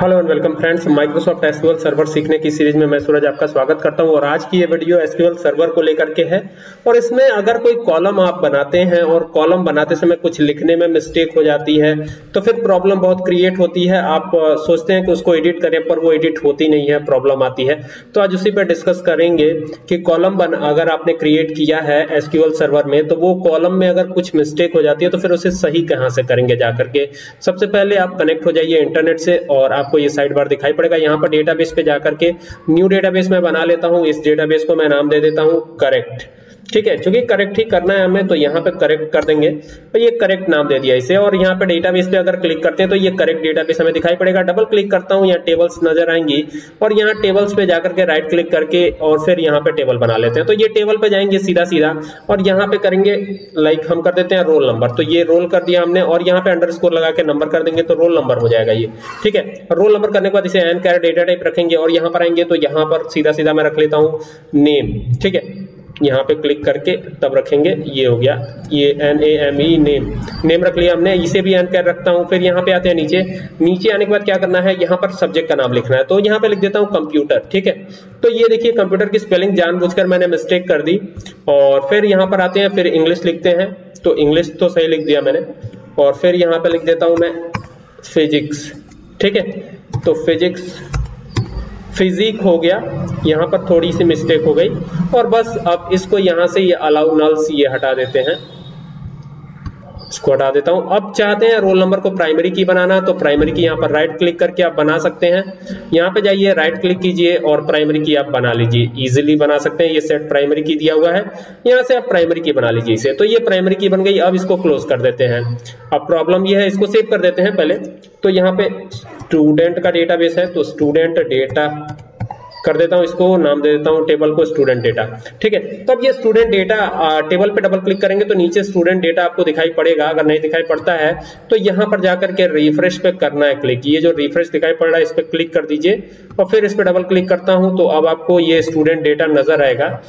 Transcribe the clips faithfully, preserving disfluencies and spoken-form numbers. Hello and welcome friends, Microsoft SQL server सीखने की series में मैं सूरज आपका स्वागत करता हूं। और आज की ये वीडियो एसक्यूएल सर्वर को लेकर के है। और इसमें अगर कोई कॉलम आप बनाते हैं और कॉलम बनाते समय कुछ लिखने में मिस्टेक हो जाती है तो फिर प्रॉब्लम बहुत क्रिएट होती है। आप सोचते हैं कि उसको एडिट करें पर वो एडिट होती नहीं है, प्रॉब्लम आती है। तो आज उसी पर डिस्कस करेंगे कि कॉलम अगर आपने क्रिएट किया है एसक्यूएल सर्वर में तो वो कॉलम में अगर कुछ मिस्टेक हो जाती है तो फिर उसे सही कहाँ से करेंगे जाकर के। सबसे पहले आप कनेक्ट हो जाइए इंटरनेट से और आपको ये साइड बार दिखाई पड़ेगा। यहाँ पर डेटाबेस पे जाकर के न्यू डेटाबेस मैं बना लेता हूँ। इस डेटाबेस को मैं नाम दे देता हूँ करेक्ट, ठीक है, क्योंकि करेक्ट ही करना है हमें। तो यहाँ पे करेक्ट कर देंगे, तो ये करेक्ट नाम दे दिया इसे। और यहाँ पे डेटाबेस पे अगर क्लिक करते हैं तो ये करेक्ट डेटाबेस हमें दिखाई पड़ेगा। डबल क्लिक करता हूँ, यहाँ टेबल्स नजर आएंगी और यहाँ टेबल्स पे जाकर के राइट क्लिक करके और फिर यहाँ पे टेबल बना लेते हैं। तो ये टेबल पे जाएंगे सीधा सीधा और यहाँ पे करेंगे लाइक हम कर देते हैं रोल नंबर, तो ये रोल कर दिया हमने। और यहाँ पे अंडर स्कोर लगा के नंबर कर देंगे तो रोल नंबर हो जाएगा ये, ठीक है। रोल नंबर करने के बाद इसे एन कैरेट डेटा टाइप रखेंगे और यहाँ पर आएंगे तो यहाँ पर सीधा सीधा मैं रख लेता हूँ नेम, ठीक है, यहाँ पे क्लिक करके तब रखेंगे। ये हो गया, ये N A M E name name रख लिया हमने, इसे भी एन कर रखता हूँ। फिर यहाँ पे आते हैं नीचे, नीचे आने के बाद क्या करना है, यहाँ पर सब्जेक्ट का नाम लिखना है। तो यहाँ पे लिख देता हूँ कंप्यूटर, ठीक है। तो ये देखिए कंप्यूटर की स्पेलिंग जानबूझकर मैंने मिस्टेक कर दी। और फिर यहाँ पर आते हैं, फिर इंग्लिश लिखते हैं, तो इंग्लिश तो सही लिख दिया मैंने। और फिर यहाँ पर लिख देता हूँ मैं फिजिक्स, ठीक है, तो फिजिक्स फिजिक हो गया। यहाँ पर थोड़ी सी मिस्टेक हो गई और बस अब इसको यहाँ से ये अलाउ नल्स ये हटा देते हैं, इसको हटा देता हूँ। अब चाहते हैं रोल नंबर को प्राइमरी की बनाना, तो प्राइमरी की यहाँ पर राइट क्लिक करके आप बना सकते हैं। यहाँ पे जाइए, राइट क्लिक कीजिए और प्राइमरी की आप बना लीजिए, इजीली बना सकते हैं। ये सेट प्राइमरी की दिया हुआ है, यहाँ से आप प्राइमरी की बना लीजिए इसे। तो ये प्राइमरी की बन गई। अब इसको क्लोज कर देते हैं। अब प्रॉब्लम ये है, इसको सेव कर देते हैं पहले। तो यहाँ पे स्टूडेंट का डेटाबेस है तो स्टूडेंट डेटा कर देता हूं, इसको नाम दे देता हूं टेबल को स्टूडेंट डेटा, ठीक है। तो अब ये स्टूडेंट डेटा टेबल पे डबल क्लिक करेंगे तो नीचे स्टूडेंट डेटा आपको दिखाई पड़ेगा। अगर नहीं दिखाई पड़ता है तो यहाँ पर जाकर के रिफ्रेश पे करना है क्लिक। ये जो रिफ्रेश दिखाई पड़ रहा है इस पर क्लिक कर दीजिए और फिर इस पर डबल क्लिक करता हूँ तो अब आपको ये स्टूडेंट डेटा नजर आएगा।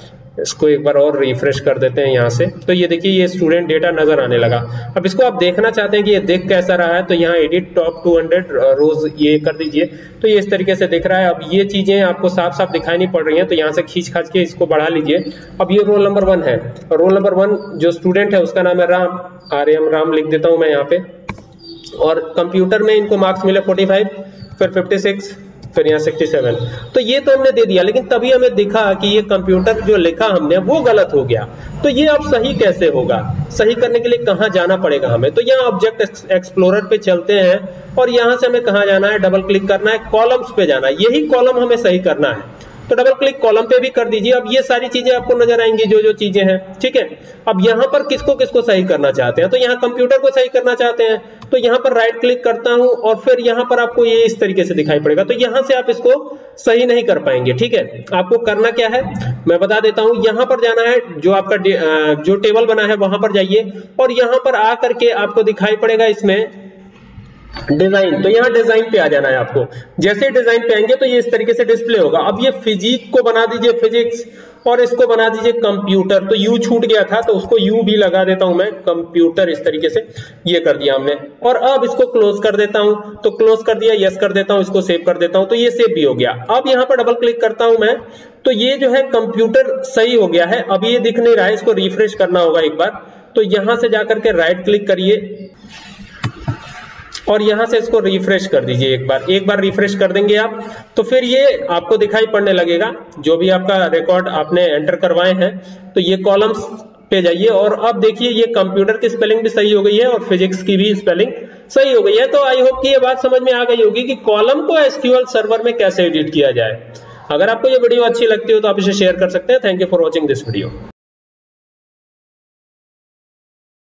इसको एक बार और रिफ्रेश कर देते हैं यहाँ से, तो ये देखिए ये स्टूडेंट डेटा नजर आने लगा। अब इसको आप देखना चाहते हैं कि ये देख कैसा रहा है, तो यहाँ एडिट टॉप दो सौ रोज ये कर दीजिए, तो ये इस तरीके से दिख रहा है। अब ये चीजें आपको साफ साफ दिखाई नहीं पड़ रही हैं तो यहाँ से खींच खाच के इसको बढ़ा लीजिए। अब ये रोल नंबर वन है, रोल नंबर वन जो स्टूडेंट है उसका नाम है राम, आर एम राम लिख देता हूँ मैं यहाँ पे। और कंप्यूटर में इनको मार्क्स मिले फोर्टी फाइव, फिर फिफ्टी सिक्स, फिर यहाँ सिक्सटी सेवन। तो ये तो हमने दे दिया, लेकिन तभी हमें दिखा कि ये कंप्यूटर जो लिखा हमने वो गलत हो गया। तो ये अब सही कैसे होगा, सही करने के लिए कहाँ जाना पड़ेगा हमें, तो यहाँ ऑब्जेक्ट एक्सप्लोरर पे चलते हैं और यहाँ से हमें कहाँ जाना है, डबल क्लिक करना है, कॉलम्स पे जाना है, यही कॉलम हमें सही करना है। तो डबल क्लिक कॉलम पे भी कर दीजिए। अब ये सारी चीजें आपको नजर आएंगी जो जो चीजें हैं, ठीक है। अब यहाँ पर किसको किसको सही करना चाहते हैं, तो यहाँ कंप्यूटर को सही करना चाहते हैं तो यहाँ पर राइट क्लिक करता हूं और फिर यहाँ पर आपको ये इस तरीके से दिखाई पड़ेगा। तो यहाँ से आप इसको सही नहीं कर पाएंगे, ठीक है। आपको करना क्या है मैं बता देता हूँ, यहाँ पर जाना है, जो आपका जो टेबल बना है वहां पर जाइए और यहाँ पर आकर के आपको दिखाई पड़ेगा इसमें डिजाइन, तो यहाँ डिजाइन पे आ जाना है आपको। जैसे डिजाइन पे आएंगे तो ये इस तरीके से डिस्प्ले होगा। अब ये फिजिक को बना दीजिए फिजिक्स और इसको बना दीजिए कंप्यूटर, तो यू छूट गया था तो उसको यू भी लगा देता हूं मैं, कंप्यूटर इस तरीके से ये कर दिया हमने। और अब इसको क्लोज कर देता हूं, तो क्लोज कर दिया, यस कर देता हूं, इसको सेव कर देता हूं तो ये सेव भी हो गया। अब यहाँ पर डबल क्लिक करता हूं मैं तो ये जो है कंप्यूटर सही हो गया है। अब ये दिख नहीं रहा है, इसको रिफ्रेश करना होगा एक बार, तो यहाँ से जाकर के राइट क्लिक करिए और यहां से इसको रिफ्रेश कर दीजिए एक बार। एक बार रिफ्रेश कर देंगे आप तो फिर ये आपको दिखाई पड़ने लगेगा जो भी आपका रिकॉर्ड आपने एंटर करवाए हैं। तो ये कॉलम्स पे जाइए और अब देखिए ये कंप्यूटर की स्पेलिंग भी सही हो गई है और फिजिक्स की भी स्पेलिंग सही हो गई है। तो आई होप कि ये बात समझ में आ गई होगी कि कॉलम को एसक्यूएल सर्वर में कैसे एडिट किया जाए। अगर आपको ये वीडियो अच्छी लगती हो तो आप इसे शेयर कर सकते हैं। Thank you for watching this video.